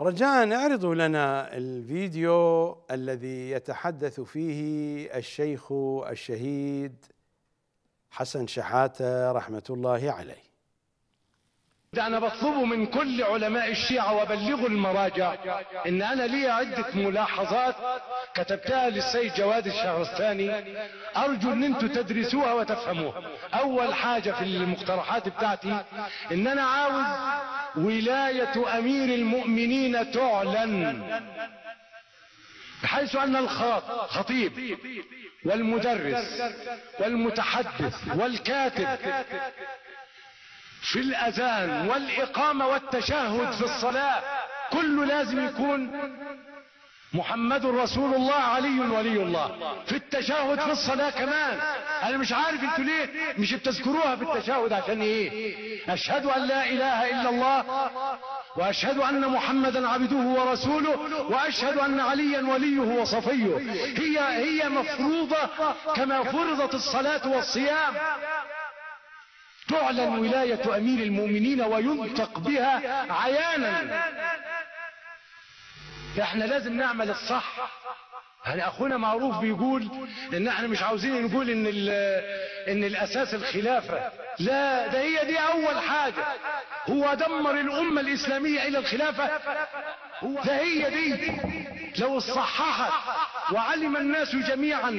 رجاءً اعرضوا لنا الفيديو الذي يتحدث فيه الشيخ الشهيد حسن شحاتة رحمة الله عليه. أنا بطلب من كل علماء الشيعة وبلغوا المراجع إن أنا لي عدة ملاحظات كتبتها للسيد جواد الشهرستاني، أرجو إن أنتم تدرسوها وتفهموها. أول حاجة في المقترحات بتاعتي إن أنا عاوز ولاية أمير المؤمنين تعلن، بحيث أن الخطيب والمدرس والمتحدث والكاتب في الأذان والإقامة والتشهد في الصلاة كله لازم يكون محمد رسول الله علي ولي الله، في التشهد في الصلاة كمان. أنا مش عارف انتوا ليه مش بتذكروها في التشهد، عشان إيه؟ أشهد أن لا إله إلا الله وأشهد أن محمدا عبده ورسوله وأشهد أن عليا وليه وصفيه، هي مفروضة كما فرضت الصلاة والصيام. تعلن ولاية أمير المؤمنين وينطق بها عيانا. احنا لازم نعمل الصح. اخونا معروف بيقول ان احنا مش عاوزين نقول ان الاساس الخلافة، لا، ده هي دي اول حاجة. هو دمر الامة الاسلامية الى الخلافة، ده هي دي. لو صححت وعلم الناس جميعا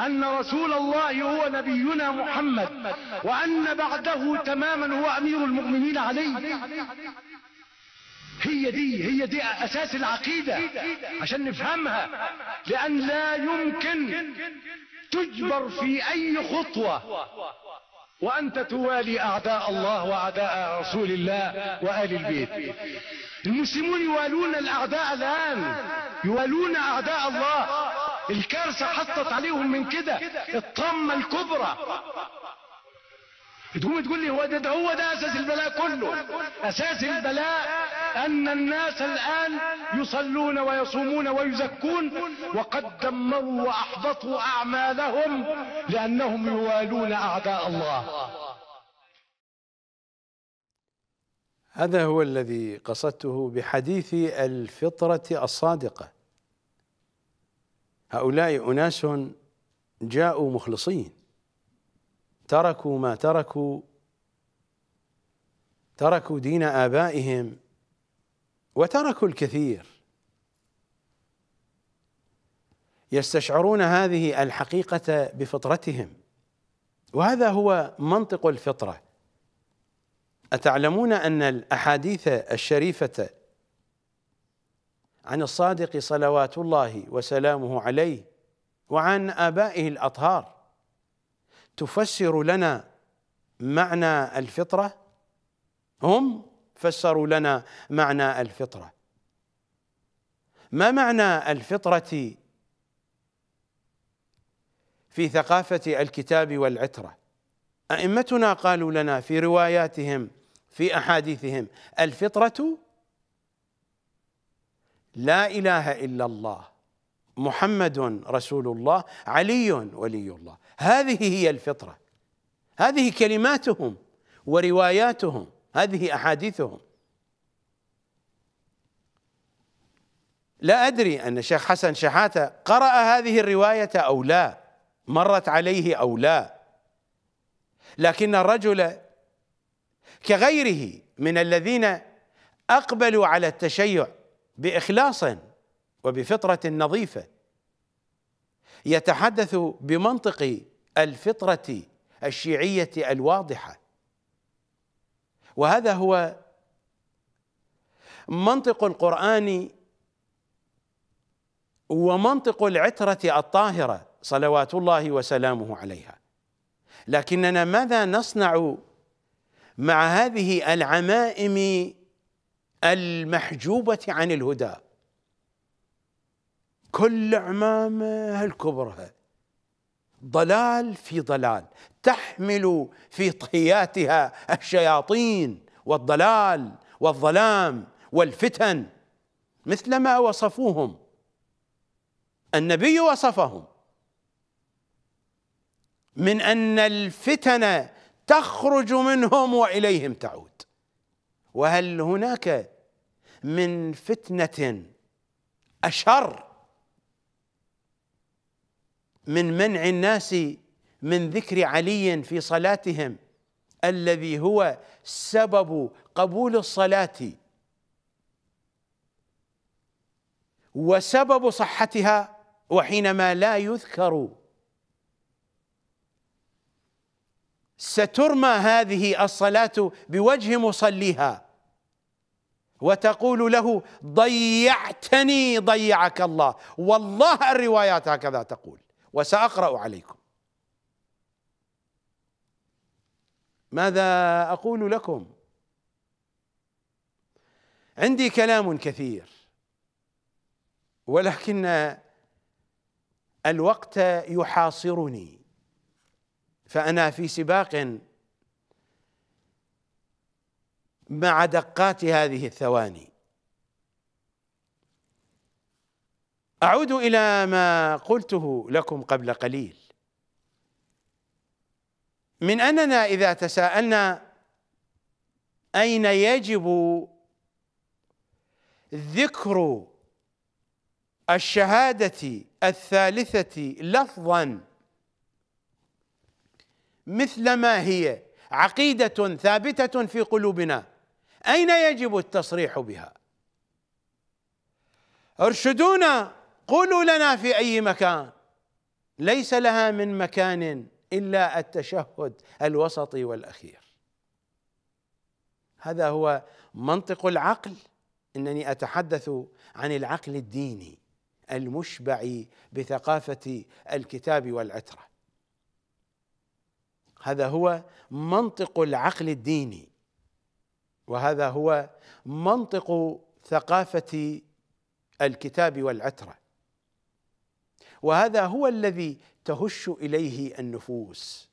أن رسول الله هو نبينا محمد وأن بعده تماما هو أمير المؤمنين علي، هي دي أساس العقيدة عشان نفهمها، لأن لا يمكن تجبر في أي خطوة وأنت توالي أعداء الله وأعداء رسول الله وآل البيت. المسلمون يوالون الأعداء الآن، يوالون أعداء الله. الكارثة حطت عليهم من كده الطمة الكبرى. تقوم تقول لي هو ده أساس البلاء كله. أساس البلاء أن الناس الآن يصلون ويصومون ويزكون وقد دمروا وأحبطوا أعمالهم لأنهم يوالون أعداء الله. هذا هو الذي قصدته بحديث الفطرة الصادقة. هؤلاء أناس جاءوا مخلصين، تركوا ما تركوا دين آبائهم وتركوا الكثير. يستشعرون هذه الحقيقة بفطرتهم، وهذا هو منطق الفطرة. أتعلمون أن الأحاديث الشريفة عن الصادق صلوات الله وسلامه عليه وعن آبائه الأطهار تفسر لنا معنى الفطرة؟ هم فسروا لنا معنى الفطرة. ما معنى الفطرة في ثقافة الكتاب والعترة؟ أئمتنا قالوا لنا في رواياتهم في أحاديثهم الفطرة لا إله إلا الله محمد رسول الله علي ولي الله. هذه هي الفطرة، هذه كلماتهم ورواياتهم، هذه أحاديثهم. لا أدري أن الشيخ حسن شحاتة قرأ هذه الرواية أو لا، مرت عليه أو لا، لكن الرجل كغيره من الذين أقبلوا على التشيع بإخلاص وبفطرة نظيفة يتحدث بمنطق الفطرة الشيعية الواضحة، وهذا هو منطق القرآن ومنطق العترة الطاهرة صلوات الله وسلامه عليها. لكننا ماذا نصنع مع هذه العمائم المحجوبة عن الهدى؟ كل عمامها الكبرى ضلال في ضلال، تحمل في طياتها الشياطين والضلال والظلام والفتن مثلما وصفوهم. النبي وصفهم من أن الفتن تخرج منهم وإليهم تعود. وهل هناك من فتنة أشر من منع الناس من ذكر علي في صلاتهم، الذي هو سبب قبول الصلاة وسبب صحتها، وحينما لا يذكر سترمى هذه الصلاة بوجه مصليها وتقول له: ضيعتني ضيعك الله. والله الروايات هكذا تقول، وسأقرأ عليكم. ماذا أقول لكم؟ عندي كلام كثير، ولكن الوقت يحاصرني، فأنا في سباق مع دقات هذه الثواني. أعود إلى ما قلته لكم قبل قليل، من أننا إذا تساءلنا أين يجب ذكر الشهادة الثالثة لفظاً مثل ما هي عقيدة ثابتة في قلوبنا، أين يجب التصريح بها؟ ارشدونا، قولوا لنا في أي مكان. ليس لها من مكان إلا التشهد الوسطي والأخير. هذا هو منطق العقل، إنني أتحدث عن العقل الديني المشبع بثقافة الكتاب والعترة. هذا هو منطق العقل الديني، وهذا هو منطق ثقافة الكتاب والعترة، وهذا هو الذي تهش إليه النفوس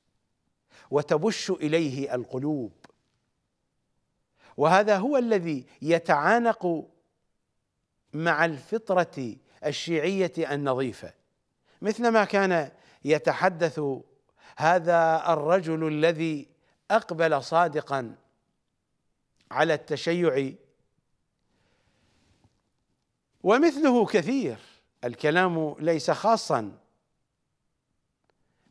وتبش إليه القلوب، وهذا هو الذي يتعانق مع الفطرة الشيعية النظيفة، مثلما كان يتحدث هذا الرجل الذي أقبل صادقا على التشيع، ومثله كثير. الكلام ليس خاصا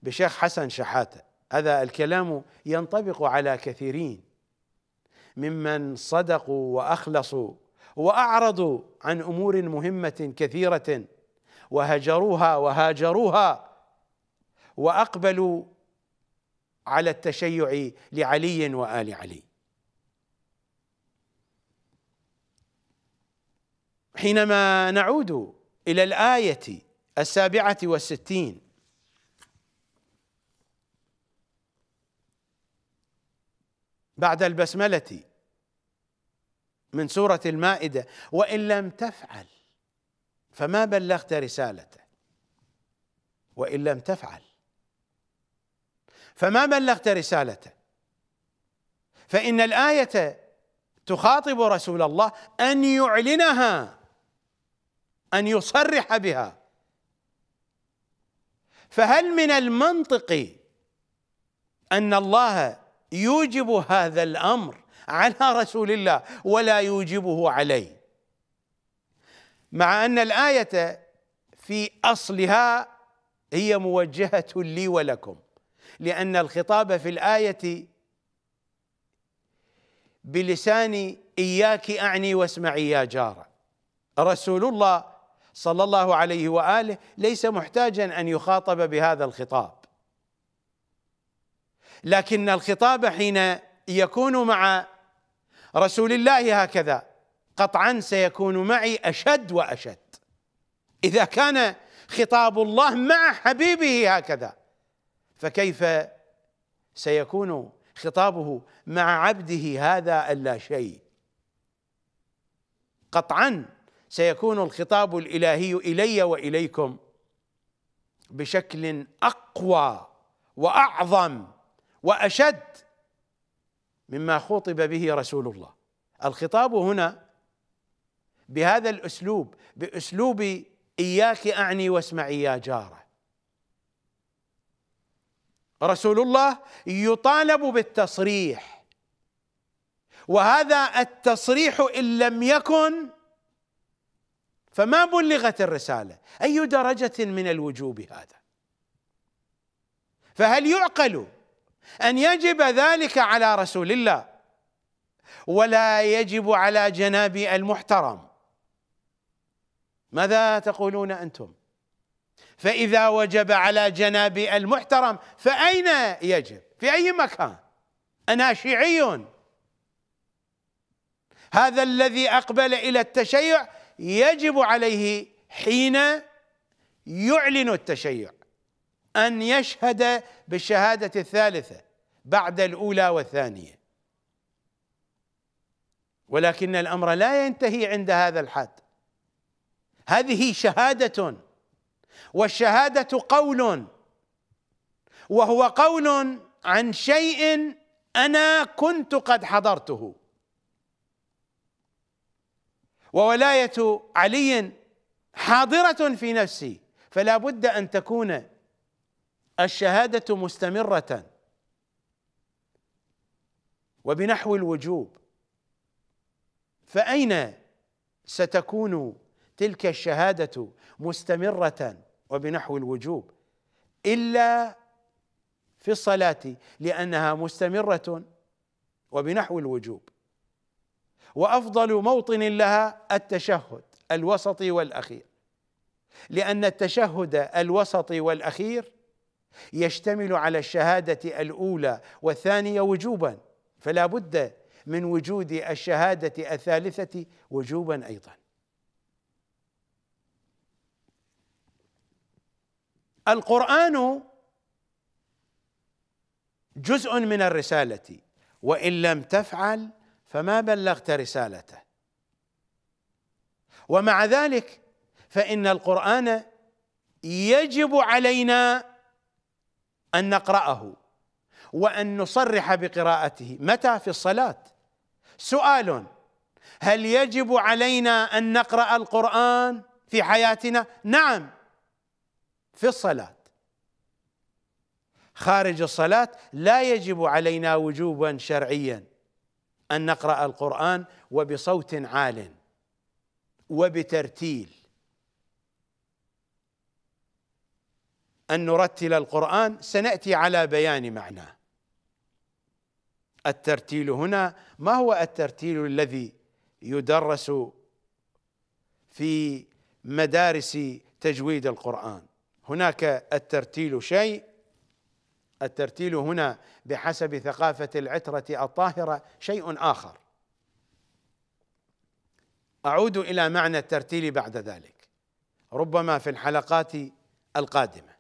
بشيخ حسن شحاتة، هذا الكلام ينطبق على كثيرين ممن صدقوا وأخلصوا وأعرضوا عن أمور مهمة كثيرة وهجروها وأقبلوا على التشيع لعلي وآل علي. حينما نعود إلى الآية 67 بعد البسملة من سورة المائدة: وإن لم تفعل فما بلغت رسالته، وإن لم تفعل فما بلغت رسالته، فإن الآية تخاطب رسول الله أن يعلنها، أن يصرح بها. فهل من المنطق أن الله يوجب هذا الأمر على رسول الله ولا يوجبه عليه، مع أن الآية في أصلها هي موجهة لي ولكم، لأن الخطاب في الآية بلسان إياك أعني واسمعي يا جارة. رسول الله صلى الله عليه وآله ليس محتاجا أن يخاطب بهذا الخطاب، لكن الخطاب حين يكون مع رسول الله هكذا قطعا سيكون معي أشد وأشد. إذا كان خطاب الله مع حبيبه هكذا، فكيف سيكون خطابه مع عبده هذا اللا شيء؟ قطعا سيكون الخطاب الإلهي إلي وإليكم بشكل أقوى وأعظم وأشد مما خطب به رسول الله. الخطاب هنا بهذا الأسلوب، بأسلوب إياك أعني واسمعي يا جارة. رسول الله يطالب بالتصريح وهذا التصريح إن لم يكن فما بلغت الرسالة. أي درجة من الوجوب هذا؟ فهل يعقل أن يجب ذلك على رسول الله ولا يجب على جنابي المحترم؟ ماذا تقولون أنتم؟ فإذا وجب على جنابي المحترم فأين يجب؟ في أي مكان؟ أنا شيعي. هذا الذي أقبل إلى التشيع يجب عليه حين يعلن التشيع أن يشهد بالشهادة الثالثة بعد الأولى والثانية، ولكن الأمر لا ينتهي عند هذا الحد. هذه شهادة، والشهادة قول، وهو قول عن شيء أنا كنت قد حضرته. وولاية علي حاضرة في نفسي، فلا بد أن تكون الشهادة مستمرة وبنحو الوجوب. فأين ستكون تلك الشهادة مستمرة وبنحو الوجوب إلا في الصلاة، لأنها مستمرة وبنحو الوجوب، وأفضل موطن لها التشهد الوسطي والأخير، لأن التشهد الوسطي والأخير يشتمل على الشهادة الأولى والثانية وجوبا، فلا بد من وجود الشهادة الثالثة وجوبا أيضا. القرآن جزء من الرسالة، وإن لم تفعل فما بلغت رسالته. ومع ذلك فإن القرآن يجب علينا أن نقرأه وأن نصرح بقراءته. متى؟ في الصلاة. سؤال: هل يجب علينا أن نقرأ القرآن في حياتنا؟ نعم، في الصلاة. خارج الصلاة لا يجب علينا وجوبا شرعيا أن نقرأ القرآن وبصوت عال وبترتيل، أن نرتل القرآن، سنأتي على بيان معناه. الترتيل هنا ما هو الترتيل الذي يدرس في مدارس تجويد القرآن؟ هناك الترتيل شيء، الترتيل هنا بحسب ثقافة العترة الطاهرة شيء آخر، أعود إلى معنى الترتيل بعد ذلك ربما في الحلقات القادمة،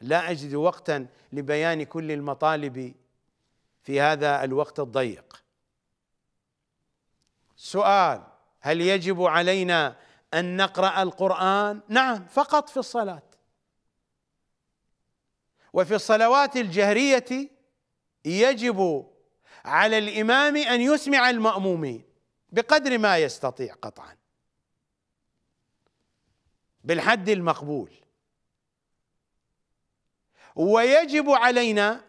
لا أجد وقتا لبيان كل المطالب في هذا الوقت الضيق. سؤال: هل يجب علينا أن نقرأ القرآن؟ نعم، فقط في الصلاة. وفي الصلوات الجهرية يجب على الإمام أن يسمع المأمومين بقدر ما يستطيع قطعا بالحد المقبول، ويجب علينا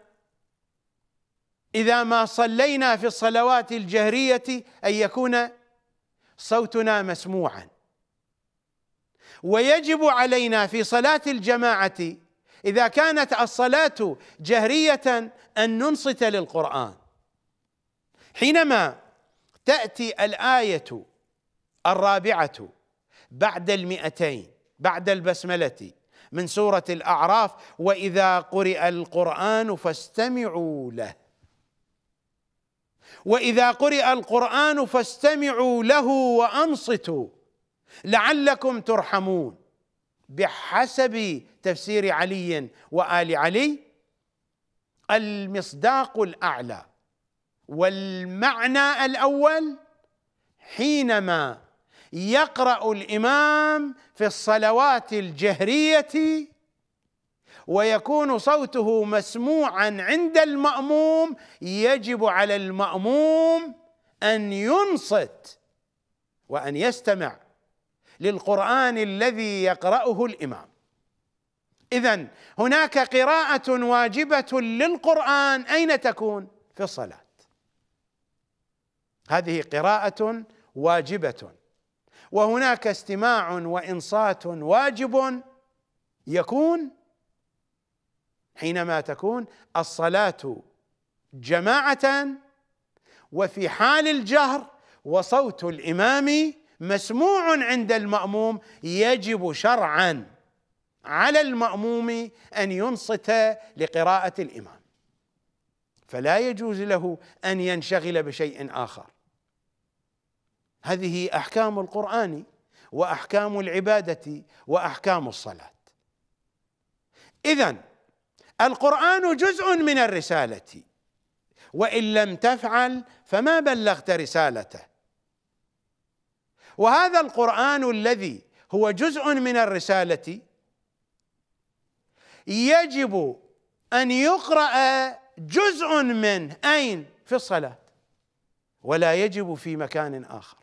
إذا ما صلينا في الصلوات الجهرية أن يكون صوتنا مسموعا، ويجب علينا في صلاة الجماعة إذا كانت الصلاة جهرية أن ننصت للقرآن. حينما تأتي الآية 4 بعد 200 بعد البسملة من سورة الأعراف: وإذا قرئ القرآن فاستمعوا له، وإذا قرئ القرآن فاستمعوا له وأنصتوا لعلكم ترحمون، بحسب تفسير علي وآل علي المصداق الأعلى. والمعنى الأول: حينما يقرأ الإمام في الصلوات الجهرية ويكون صوته مسموعا عند المأموم، يجب على المأموم أن ينصت وأن يستمع للقرآن الذي يقرأه الإمام. إذن هناك قراءة واجبة للقرآن، أين تكون؟ في الصلاة. هذه قراءة واجبة، وهناك استماع وإنصات واجب يكون حينما تكون الصلاة جماعة وفي حال الجهر وصوت الإمام مسموع عند المأموم. يجب شرعا على المأموم أن ينصت لقراءة الإمام، فلا يجوز له أن ينشغل بشيء آخر. هذه أحكام القرآن وأحكام العبادة وأحكام الصلاة. إذن القرآن جزء من الرسالة، وإن لم تفعل فما بلغت رسالته. وهذا القرآن الذي هو جزء من الرسالة يجب أن يقرأ جزء منه أين؟ في الصلاة، ولا يجب في مكان آخر.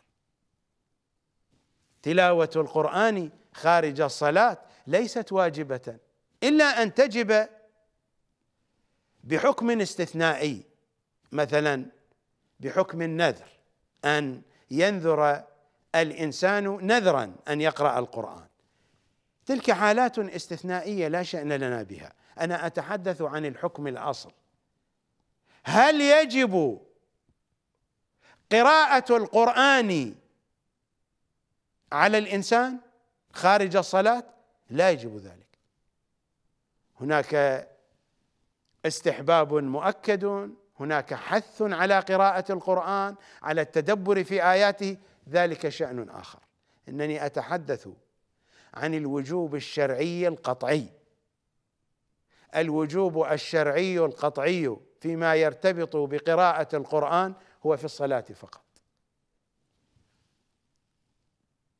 تلاوة القرآن خارج الصلاة ليست واجبة، إلا أن تجب بحكم استثنائي، مثلا بحكم النذر، أن ينذر الإنسان نذرا أن يقرأ القرآن. تلك حالات استثنائية لا شأن لنا بها. أنا أتحدث عن الحكم الأصل. هل يجب قراءة القرآن على الإنسان خارج الصلاة؟ لا يجب ذلك. هناك استحباب مؤكد، هناك حث على قراءة القرآن، على التدبر في آياته، ذلك شأن آخر. إنني أتحدث عن الوجوب الشرعي القطعي. الوجوب الشرعي القطعي فيما يرتبط بقراءة القرآن هو في الصلاة فقط.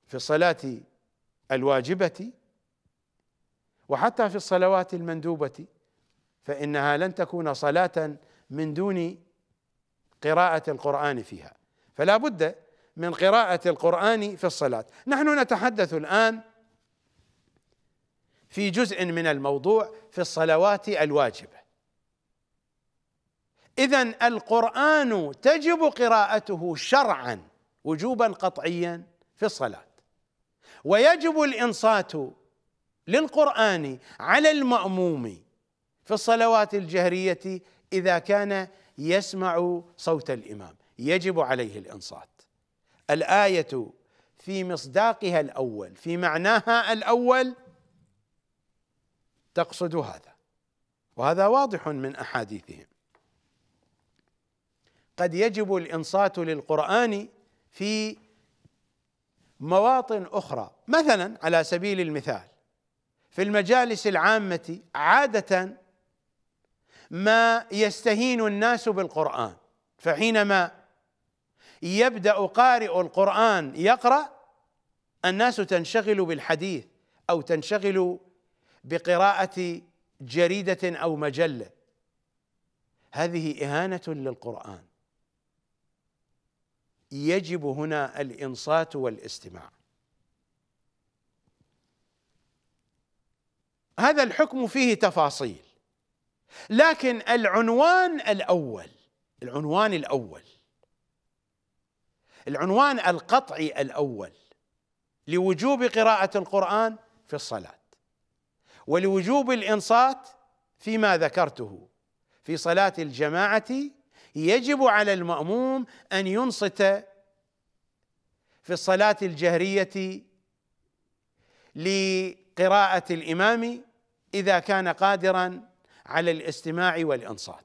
في الصلاة الواجبة وحتى في الصلوات المندوبة، فإنها لن تكون صلاة من دون قراءة القرآن فيها، فلا بد من قراءة القرآن في الصلاة. نحن نتحدث الآن في جزء من الموضوع في الصلوات الواجبة. إذن القرآن تجب قراءته شرعا وجوبا قطعيا في الصلاة، ويجب الإنصات للقرآن على المأموم في الصلوات الجهرية إذا كان يسمع صوت الإمام، يجب عليه الإنصات. الآية في مصداقها الأول، في معناها الأول، تقصد هذا، وهذا واضح من أحاديثهم. قد يجب الإنصات للقرآن في مواطن أخرى، مثلا على سبيل المثال في المجالس العامة عادة ما يستهين الناس بالقرآن، فحينما يبدأ قارئ القرآن يقرأ الناس تنشغل بالحديث أو تنشغل بقراءة جريدة أو مجلة. هذه إهانة للقرآن. يجب هنا الإنصات والاستماع. هذا الحكم فيه تفاصيل، لكن العنوان القطعي الأول لوجوب قراءة القرآن في الصلاة ولوجوب الإنصات فيما ذكرته في صلاة الجماعة. يجب على المأموم أن ينصت في الصلاة الجهرية لقراءة الإمام إذا كان قادرا على الاستماع والإنصات،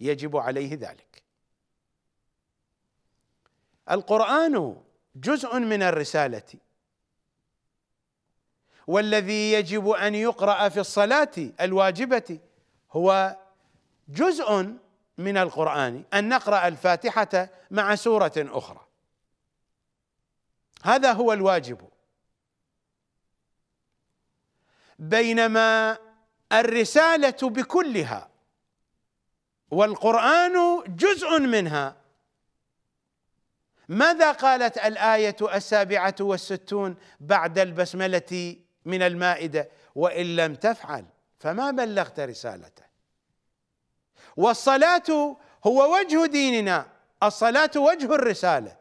يجب عليه ذلك. القرآن جزء من الرسالة، والذي يجب أن يقرأ في الصلاة الواجبة هو جزء من القرآن، أن نقرأ الفاتحة مع سورة أخرى، هذا هو الواجب. بينما الرسالة بكلها والقرآن جزء منها. ماذا قالت الآية 67 بعد البسملة من المائدة؟ وإن لم تفعل فما بلغت رسالته. والصلاة هو وجه ديننا، الصلاة وجه الرسالة،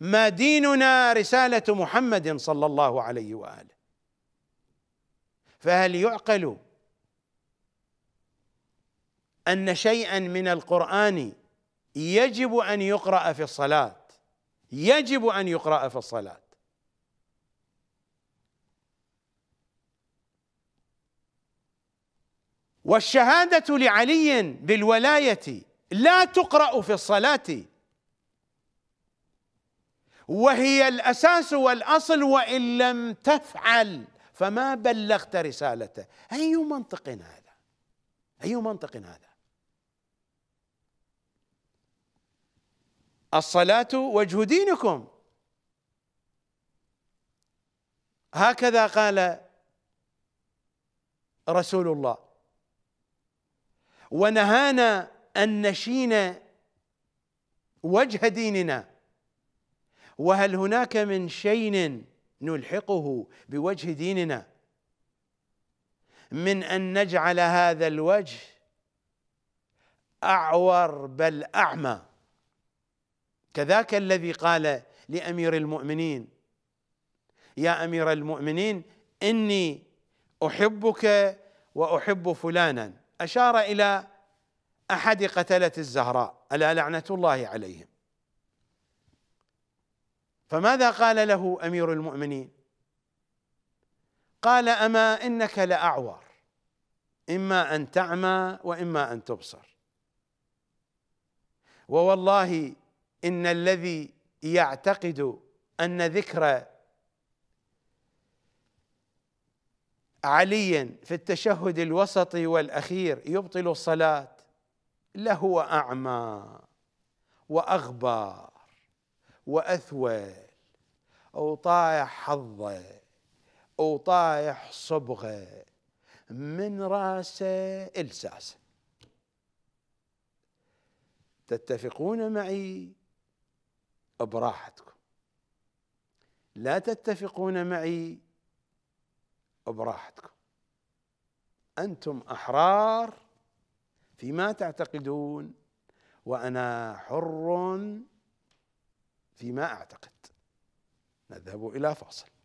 ما ديننا رسالة محمد صلى الله عليه وآله. فهل يعقل أن شيئا من القرآن يجب أن يقرأ في الصلاة؟ يجب أن يقرأ في الصلاة. والشهادة لعلي بالولاية لا تقرأ في الصلاة، وهي الأساس والأصل، وإن لم تفعل فما بلغت رسالته. أي منطق هذا؟ أي منطق هذا؟ الصلاة وجه دينكم، هكذا قال رسول الله، ونهانا أن نشين وجه ديننا. وهل هناك من شيء نلحقه بوجه ديننا من أن نجعل هذا الوجه أعور بل أعمى، كذاك الذي قال لأمير المؤمنين: يا أمير المؤمنين إني أحبك وأحب فلانا، أشار إلى أحد قتلة الزهراء ألا لعنة الله عليهم. فماذا قال له أمير المؤمنين؟ قال: أما إنك لأعور، إما أن تعمى وإما أن تبصر، ووالله إن الذي يعتقد أن ذكر علي في التشهد الوسطي والأخير يبطل الصلاة لهو أعمى وأغبار وأثول، أو طايح حظه، أو طايح صبغه، من راسه إلساسه. تتفقون معي براحتكم، لا تتفقون معي براحتكم، أنتم أحرار فيما تعتقدون، وأنا حر فيما أعتقد. نذهب إلى فاصل.